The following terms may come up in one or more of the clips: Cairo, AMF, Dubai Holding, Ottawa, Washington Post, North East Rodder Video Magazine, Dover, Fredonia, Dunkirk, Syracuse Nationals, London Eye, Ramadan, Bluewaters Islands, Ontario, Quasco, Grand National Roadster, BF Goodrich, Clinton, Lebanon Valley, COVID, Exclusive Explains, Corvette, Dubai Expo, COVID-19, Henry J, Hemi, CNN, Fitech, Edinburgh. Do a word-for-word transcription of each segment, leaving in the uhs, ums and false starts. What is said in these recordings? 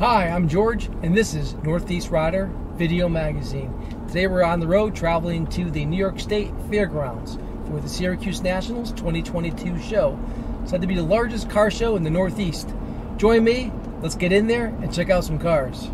Hi, I'm George, and this is North East Rodder Video Magazine. Today we're on the road traveling to the New York State Fairgrounds for the Syracuse Nationals twenty twenty-two show. It's said to be the largest car show in the Northeast. Join me, let's get in there and check out some cars.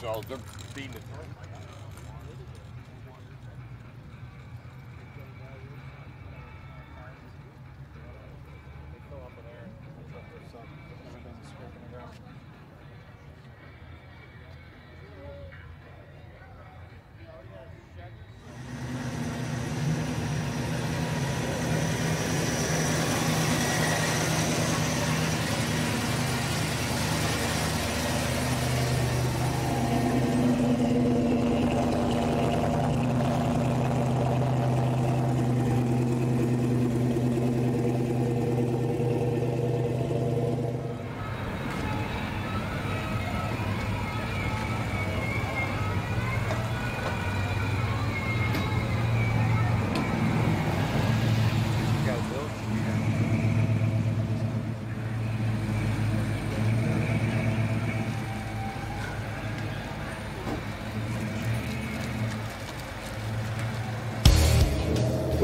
So they're beating the turnpike. They go up in there and put their stuff in the ground.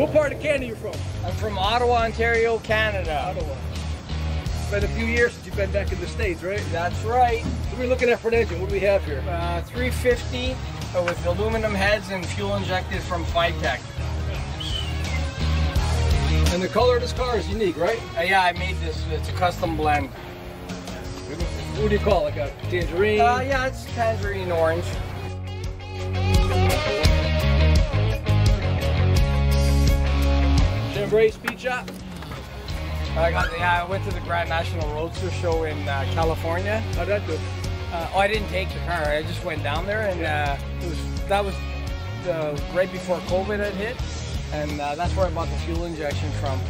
What part of Canada are you from? I'm from Ottawa, Ontario, Canada. Ottawa. It's been a few years since you've been back in the States, right? That's right. What are we looking at for an engine? What do we have here? Uh, three fifty uh, with aluminum heads and fuel injected from Fitech. And the color of this car is unique, right? Uh, yeah, I made this. It's a custom blend. What do you call it? Like a tangerine? Uh, yeah, it's tangerine orange. Chevrolet Speed Shop? I got. Yeah, I went to the Grand National Roadster show in uh, California. How'd that do? Uh, oh, I didn't take the car. I just went down there, and yeah. uh, it was that was the, right before COVID had hit. And uh, that's where I bought the fuel injection from.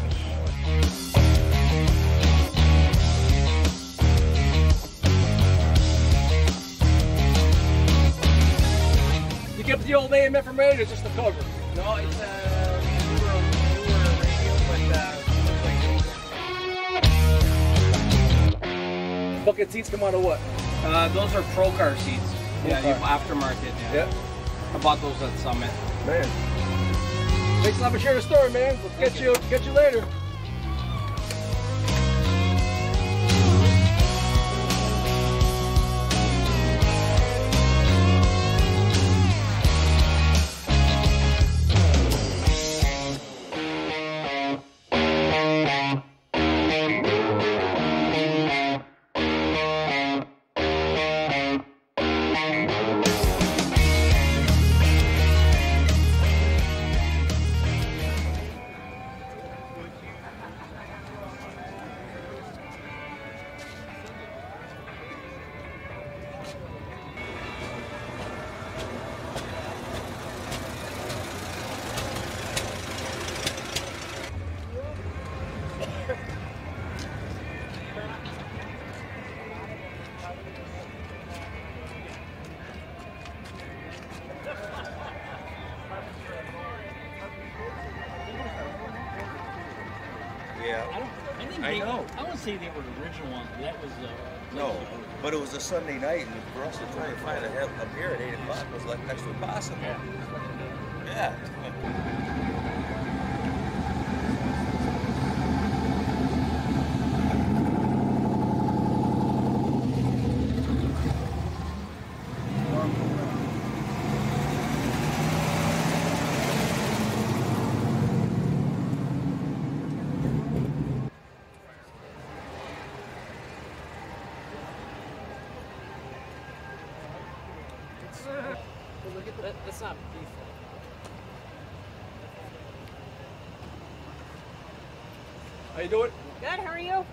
You kept the old A M F from radio, just the cover? No, it's a uh, newer radio, but uh, like bucket seats come out of what? Uh, those are Pro Car seats. Pro yeah, car. Aftermarket. Yeah. Yep. I bought those at Summit. Man. Thanks a lot for sharing the story, man. We'll catch you, catch you later. Yeah. I, don't, I, didn't I, they, know. I wouldn't say they were the original ones, but that was the... Uh, no, but it was a Sunday night, and for us to try and find a help up here at eight o'clock was like next to impossible. Yeah. Yeah. That's not beef. How you doing? Good, how are you?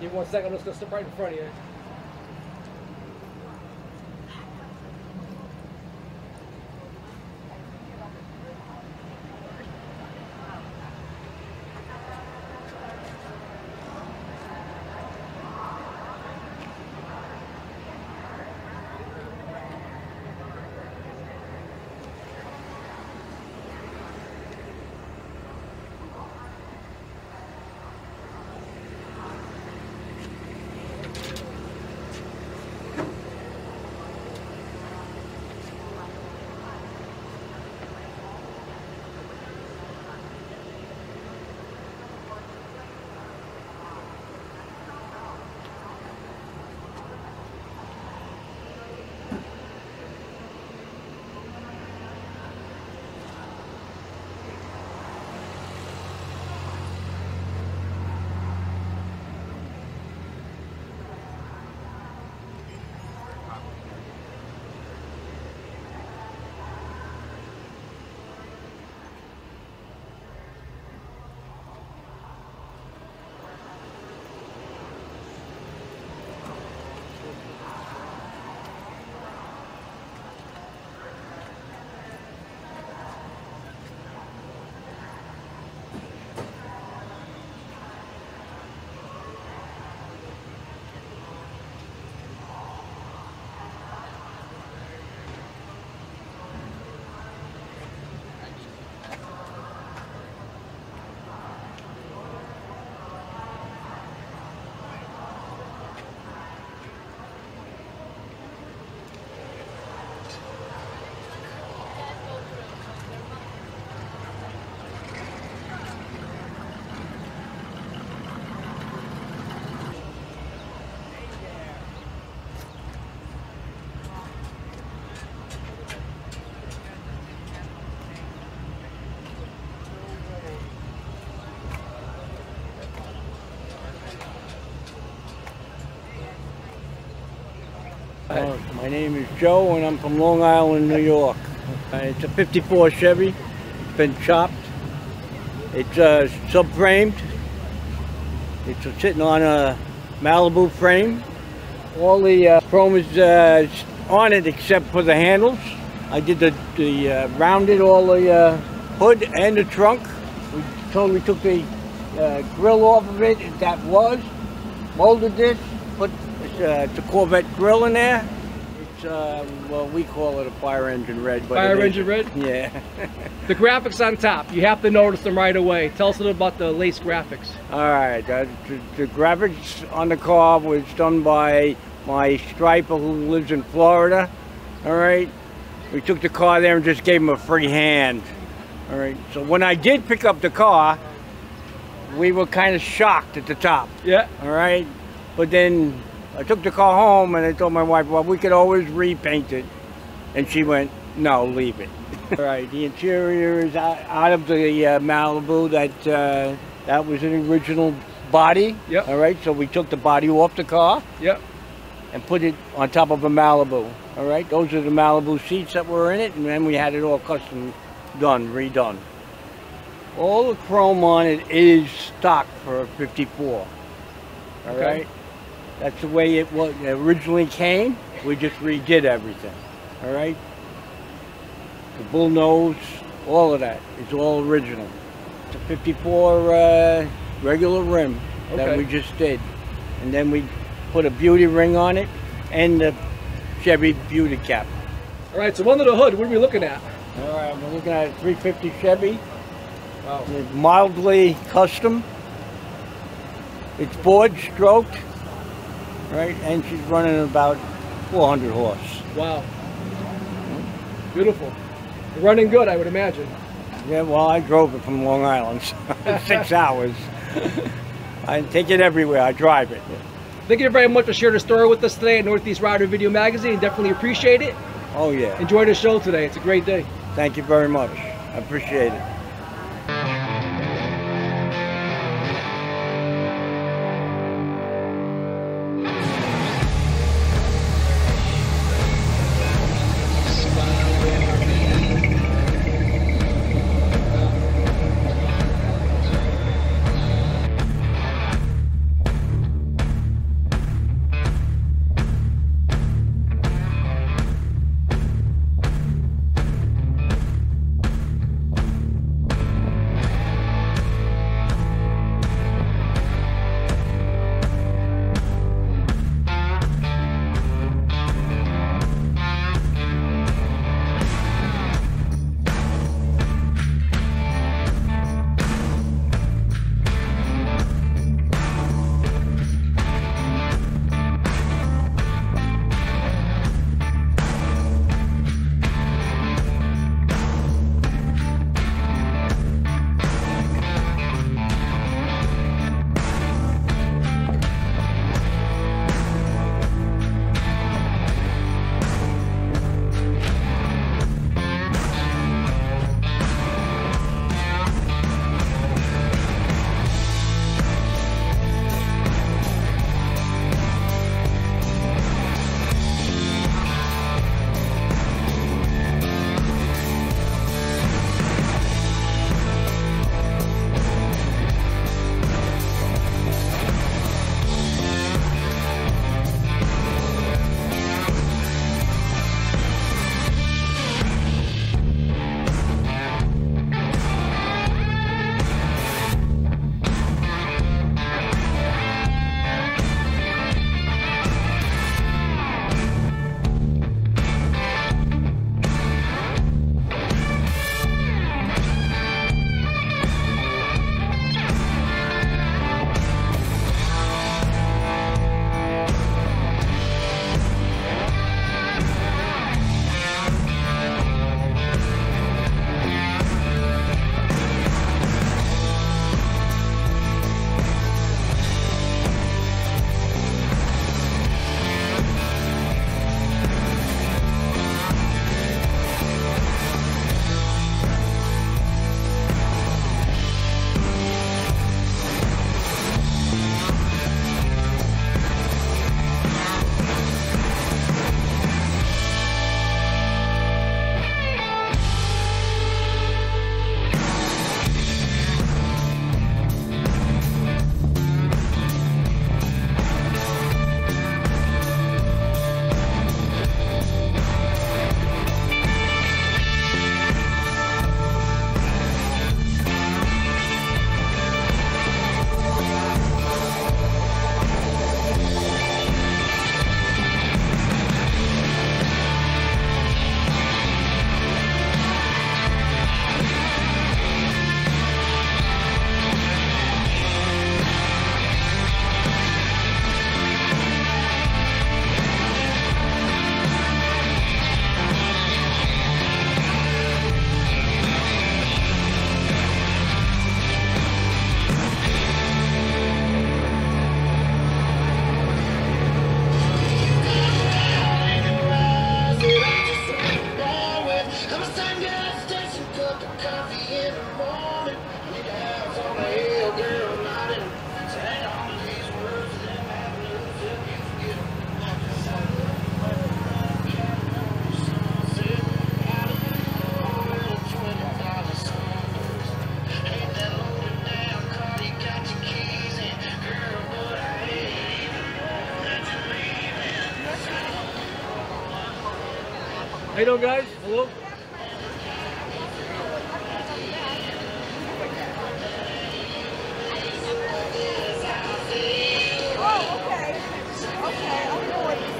Give me one second, I'm just gonna step right in front of you. Uh, my name is Joe, and I'm from Long Island, New York. Uh, it's a fifty-four Chevy. It's been chopped. It's uh, subframed. It's uh, sitting on a Malibu frame. All the uh, chrome is uh, on it except for the handles. I did the, the uh, rounded all the uh, hood and the trunk. We totally took the uh, grill off of it. That was molded this. Put Uh, it's a Corvette grill in there. It's, uh, well, we call it a fire engine red. But fire engine red? Yeah. The graphics on top, you have to notice them right away. Tell us a little about the lace graphics. All right. Uh, the, the graphics on the car was done by my striper who lives in Florida. All right. We took the car there and just gave him a free hand. All right. So when I did pick up the car, we were kind of shocked at the top. Yeah. All right. But then I took the car home and I told my wife, well, we could always repaint it. And she went, no, leave it. All right, the interior is out, out of the uh, Malibu. That uh, that was an original body. Yep. All right, so we took the body off the car. Yep. And put it on top of a Malibu. All right, those are the Malibu seats that were in it. And then we had it all custom done, redone. All the chrome on it is stock for a fifty-four. All okay. right. That's the way it was, originally came. We just redid everything, all right? The bull nose, all of that is all original. It's a fifty-four uh, regular rim okay. that we just did. And then we put a beauty ring on it and the Chevy beauty cap. All right, so under the hood, what are we looking at? All right, we're looking at a three fifty Chevy. Wow. It's mildly custom. It's board stroked. Right, and she's running about four hundred horse. Wow. Beautiful. Running good, I would imagine. Yeah, well, I drove it from Long Island, so six hours. I take it everywhere, I drive it. Thank you very much for sharing the story with us today at North East Rodder Video Magazine. Definitely appreciate it. Oh, yeah. Enjoy the show today. It's a great day. Thank you very much. I appreciate it. How you doing, guys? Hello? Oh, okay. Okay, I'll do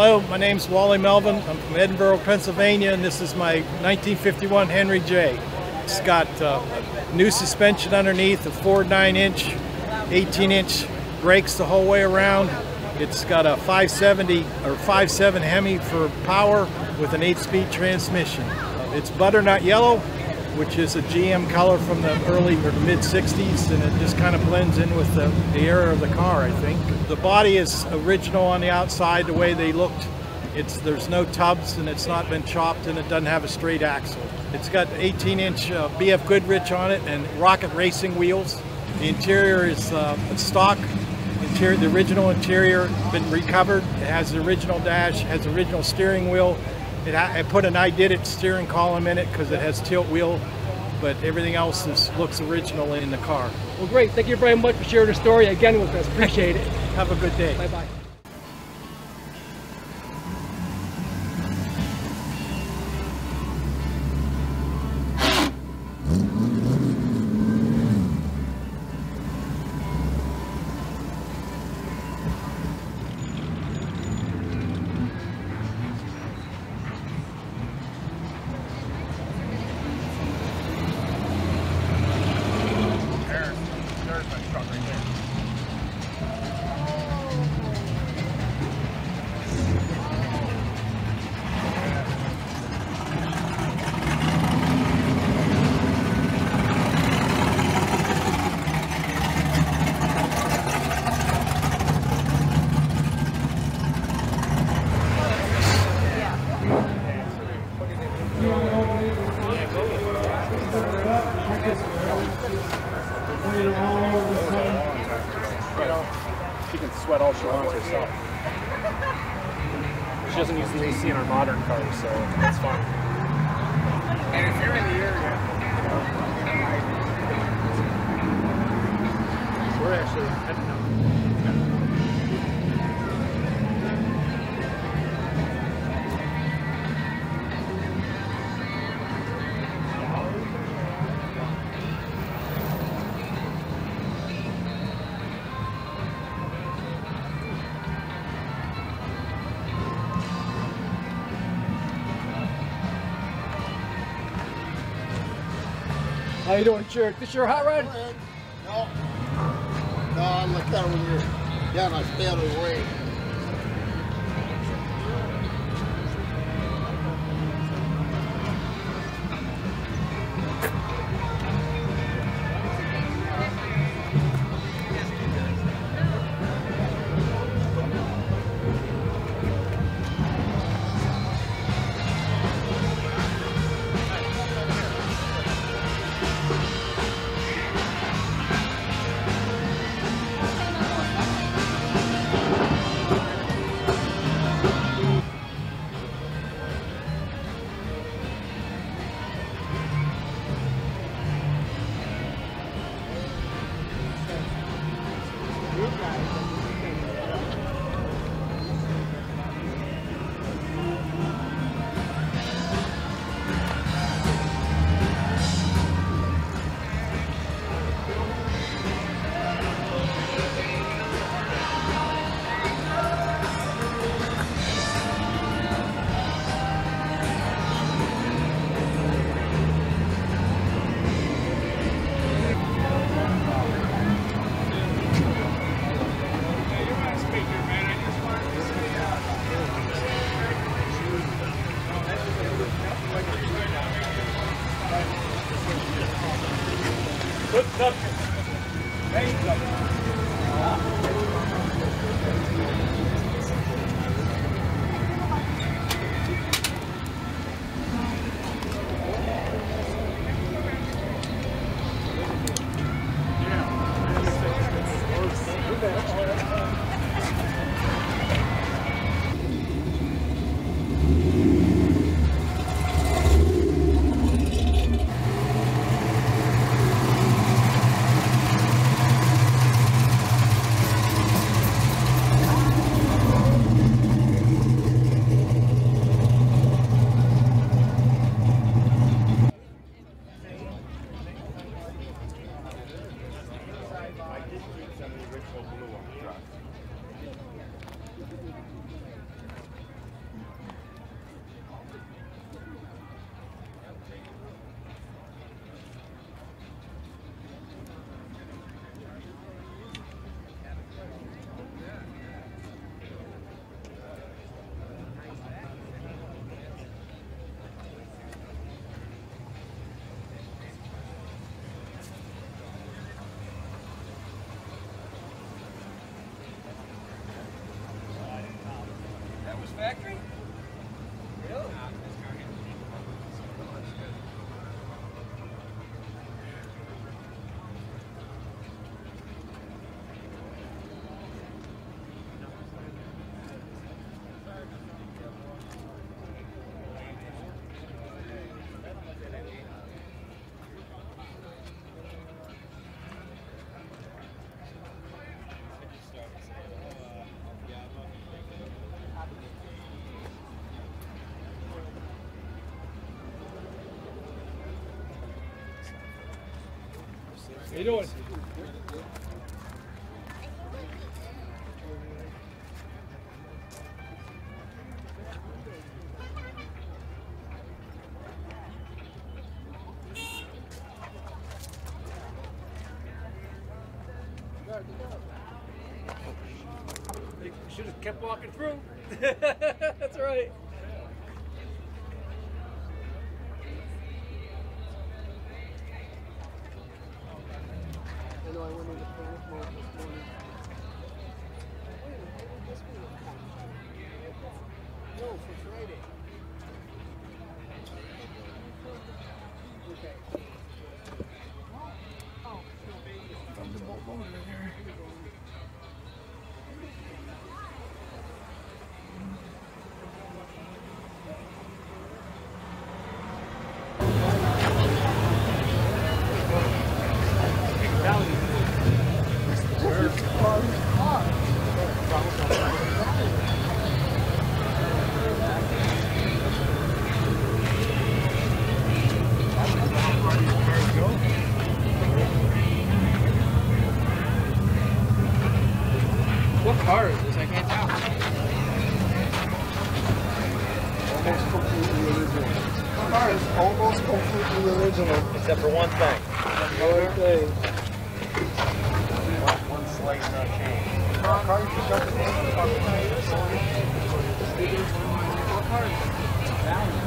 Hello, my name's Wally Melvin. I'm from Edinburgh, Pennsylvania, and this is my nineteen fifty-one Henry J. It's got uh, new suspension underneath, a four nine inch, eighteen inch brakes the whole way around. It's got a five seventy or five seven Hemi for power with an eight speed transmission. It's butternut yellow, which is a G M color from the early or mid sixties, and it just kind of blends in with the, the era of the car, I think. The body is original on the outside, the way they looked. It's, there's no tubs, and it's not been chopped, and it doesn't have a straight axle. It's got eighteen inch uh, B F Goodrich on it and rocket racing wheels. The interior is uh, stock. Interior, the original interior been recovered. It has the original dash, has the original steering wheel. It, I put an I did it steering column in it because it has tilt wheel, but everything else is, looks original in the car. Well, great. Thank you very much for sharing your story again with us. Appreciate it. Have a good day. Bye-bye. How you doing, jerk? This your hot rod? No. No, I'm like that when you're down a spell of rain. Factory? Really? How you doing? You should have kept walking through. That's right. Completely illegal. The car is almost completely original. Except for one thing. One thing. One slight not changed. Our car, you can shut the door for the car. Our car is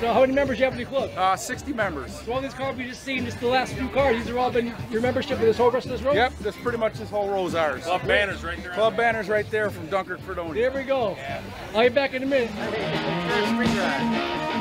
So how many members do you have in the club? Uh, sixty members. So all these cars we just seen, just the last few cars, these are all been your membership for this whole rest of this row? Yep, that's pretty much this whole row is ours. Club banners right there. Club banners right there from Dunkirk, Fredonia. There we go. Yeah. I'll be back in a minute. First free ride.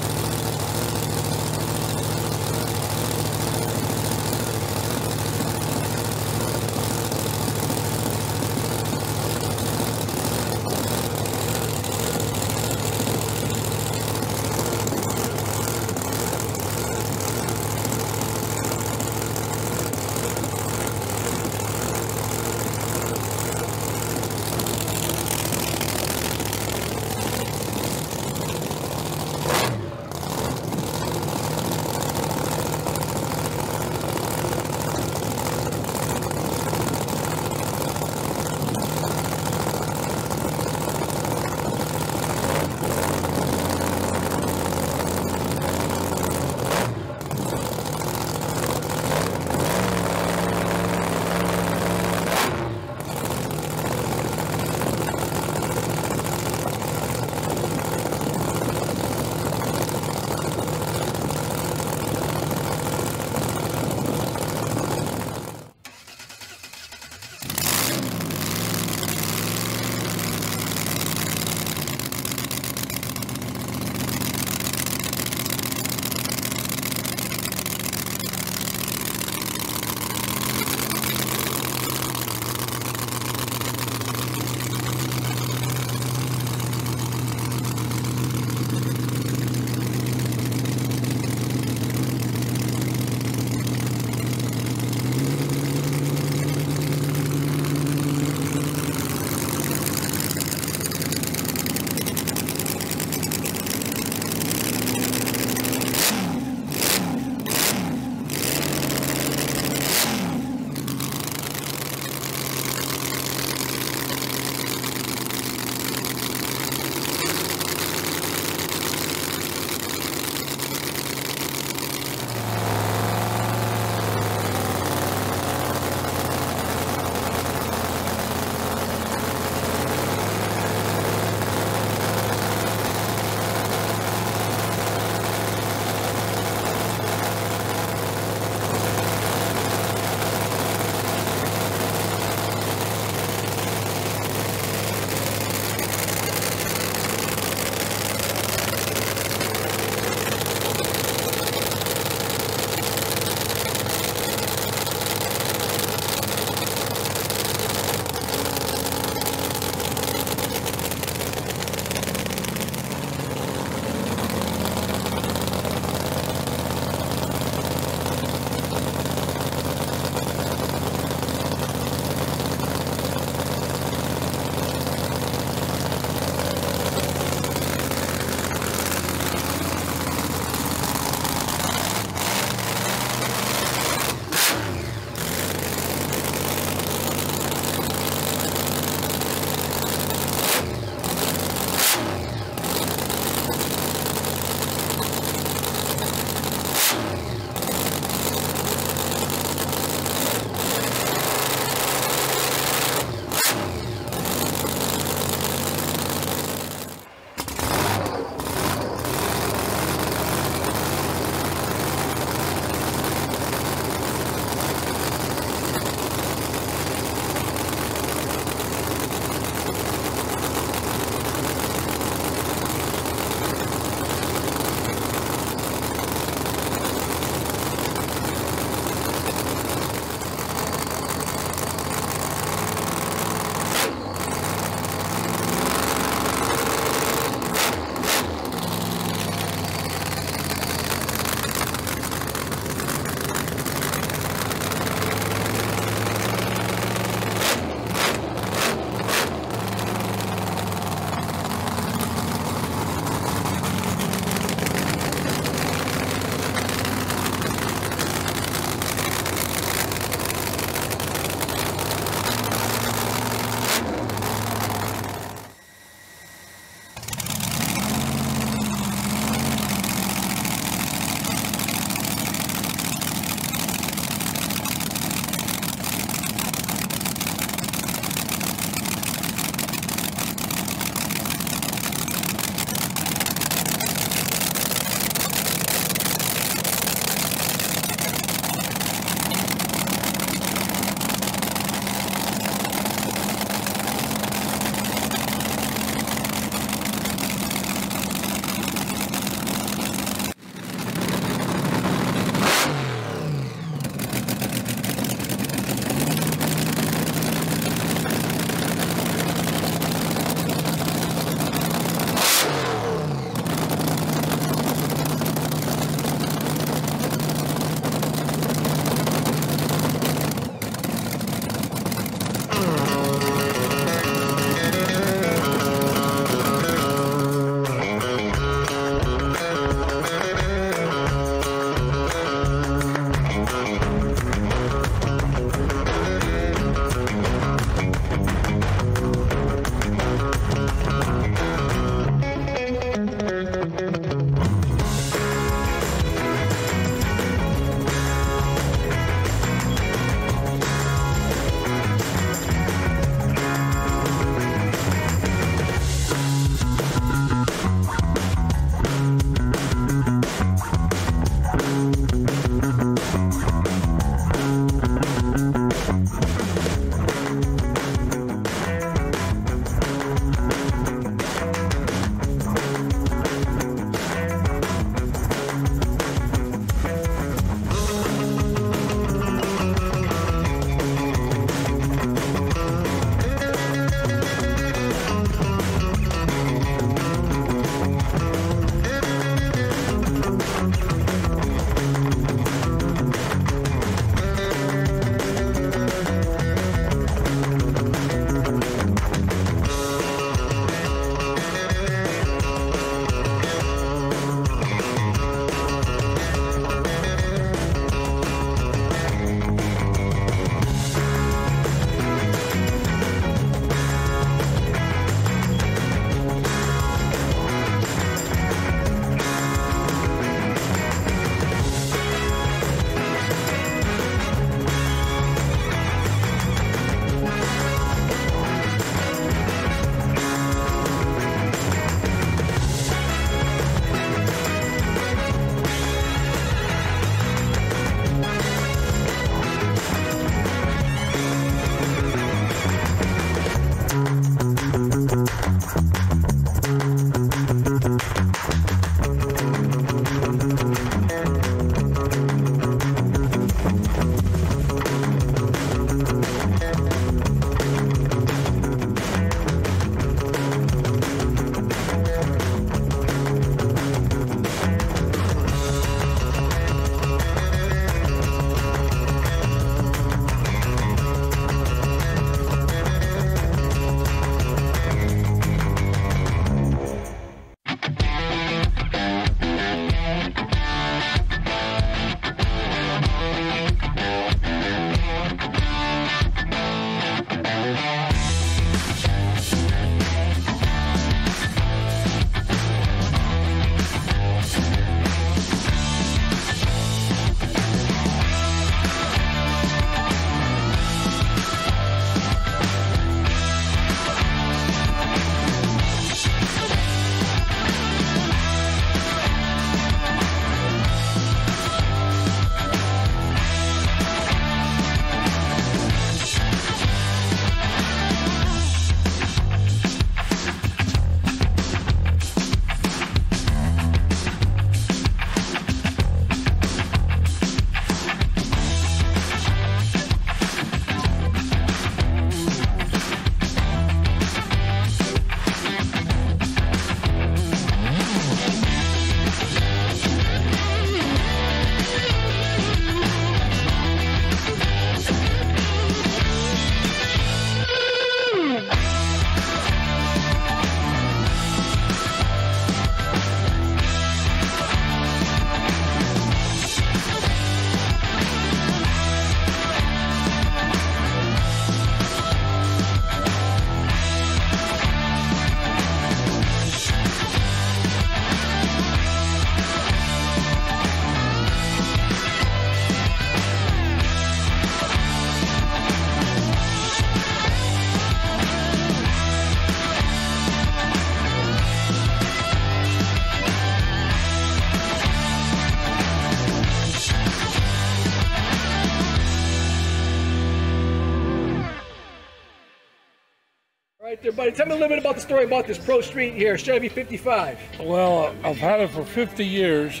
There, buddy. Tell me a little bit about the story about this Pro Street here, Chevy fifty-five. Well, I've had it for fifty years,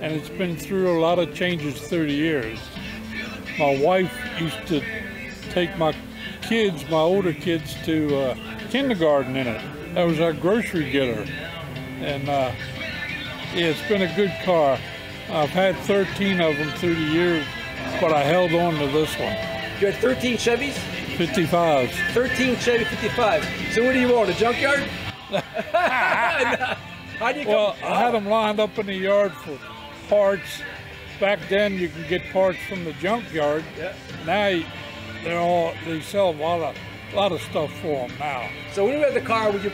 and it's been through a lot of changes through the years. My wife used to take my kids, my older kids, to uh, kindergarten in it. That was our grocery getter. And uh, yeah, it's been a good car. I've had thirteen of them through the years, but I held on to this one. You had thirteen Chevys? fifty-fives. thirteen Chevy fifty-fives. So what do you own, a junkyard? How do you well, come? I had them lined up in the yard for parts. Back then, you can get parts from the junkyard. Yeah. Now they're all, they sell a lot of, a lot of stuff for them now. So when you had the car, would you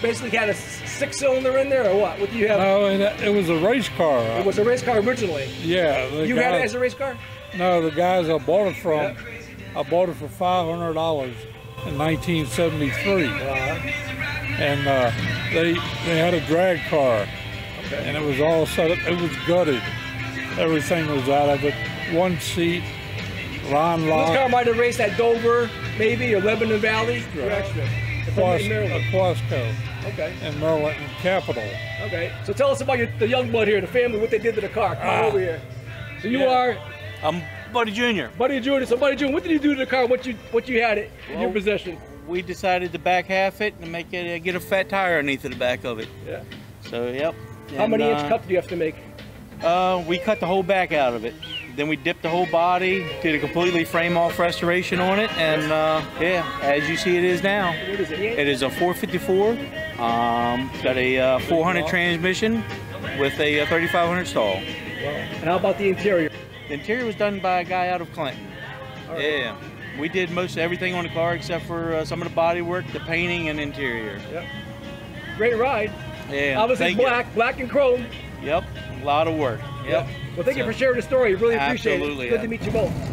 basically had a six-cylinder in there, or what? What do you have? No, it, it was a race car. It was a race car originally. Yeah. You guy, had it as a race car? No, the guys I bought it from, yeah. I bought it for five hundred dollars in nineteen seventy-three, uh-huh. and uh, they they had a drag car, okay. and it was all set up. It was gutted. Everything was out of it. One seat, line lock. This car might have raced at Dover, maybe, or Lebanon Valley. Right. Quasco. Okay. And Maryland Capital. Okay. So tell us about your, the young blood here, the family, what they did to the car. Come uh, over here. So you yeah. are. I'm Buddy Junior Buddy Junior. So Buddy Junior, what did you do to the car? What you what you had it in well, your possession? We decided to back half it and make it uh, get a fat tire underneath the back of it. Yeah. So yep. How and, many inch uh, cup do you have to make? Uh, we cut the whole back out of it. Then we dipped the whole body, did a completely frame-off restoration on it, and uh, yeah, as you see it is now. What is it? It is a four fifty-four, um, got a uh, four hundred transmission with a uh, thirty-five hundred stall. Wow. And how about the interior? The interior was done by a guy out of Clinton. Right. Yeah, we did most everything on the car except for uh, some of the body work, the painting, and interior. Yep. Great ride. Yeah. Obviously Thank black, you. black and chrome. Yep, a lot of work. Yep. yep. Well, thank so, you for sharing the story. Really appreciate absolutely, it. Good yeah. to meet you both.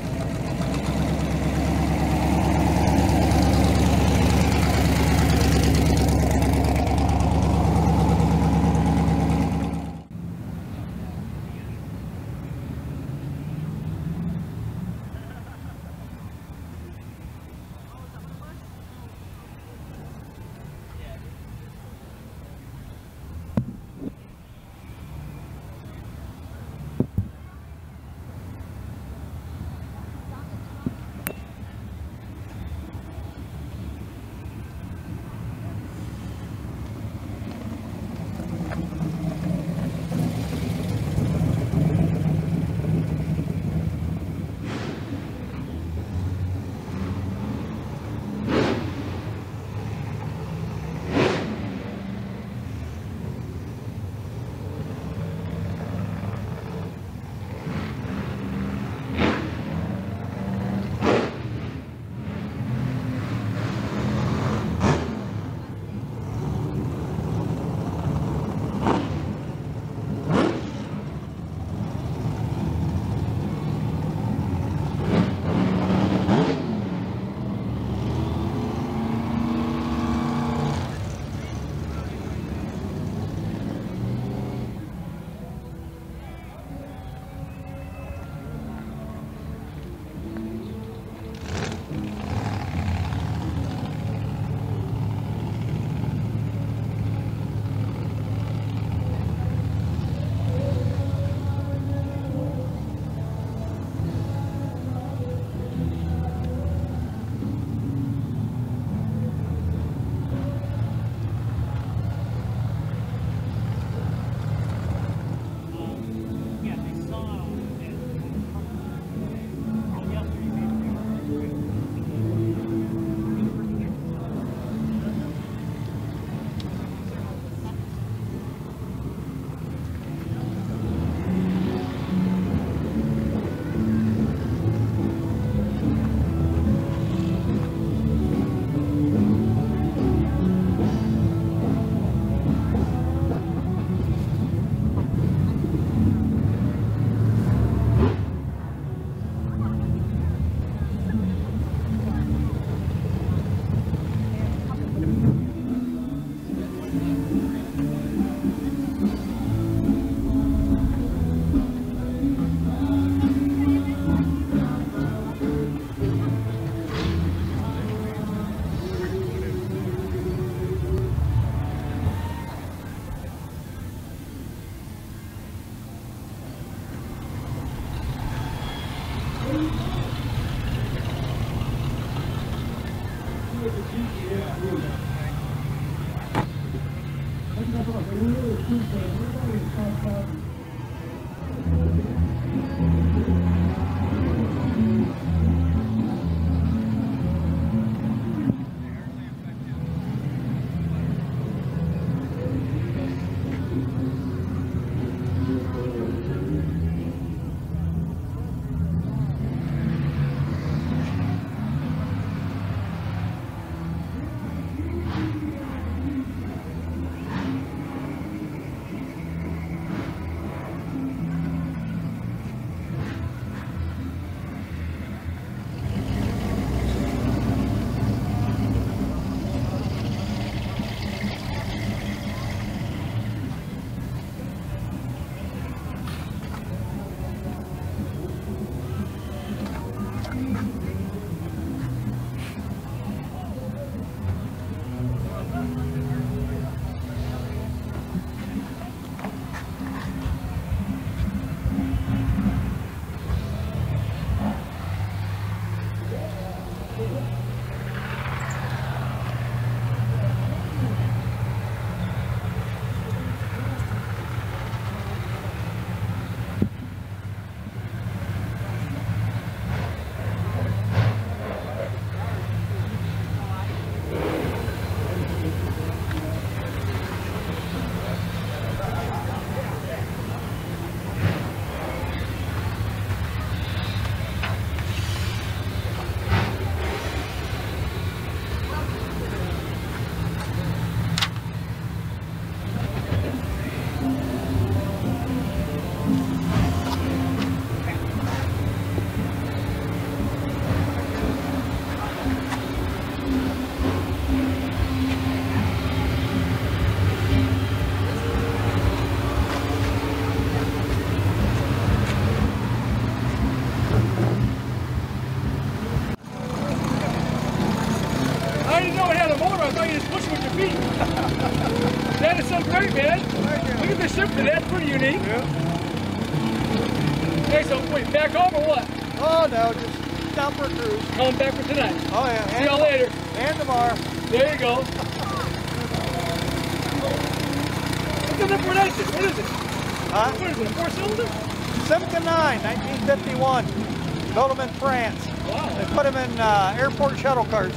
Airport shuttle carts.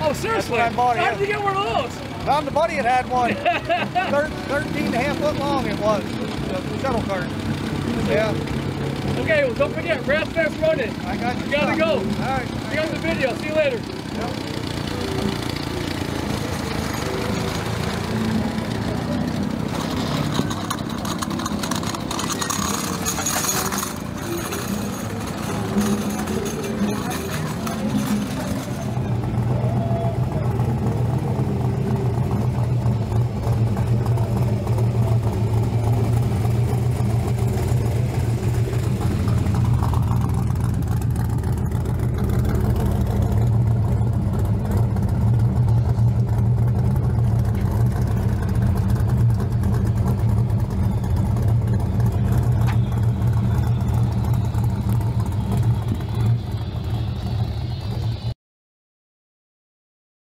Oh, seriously? I bought it. How did you get one of those? Found the buddy that had one. thirteen and a half foot long it was. The shuttle cart. Yeah. Okay, well, don't forget, grass fast running. I got you. You gotta go. All right. You got the video. See you later. Yep.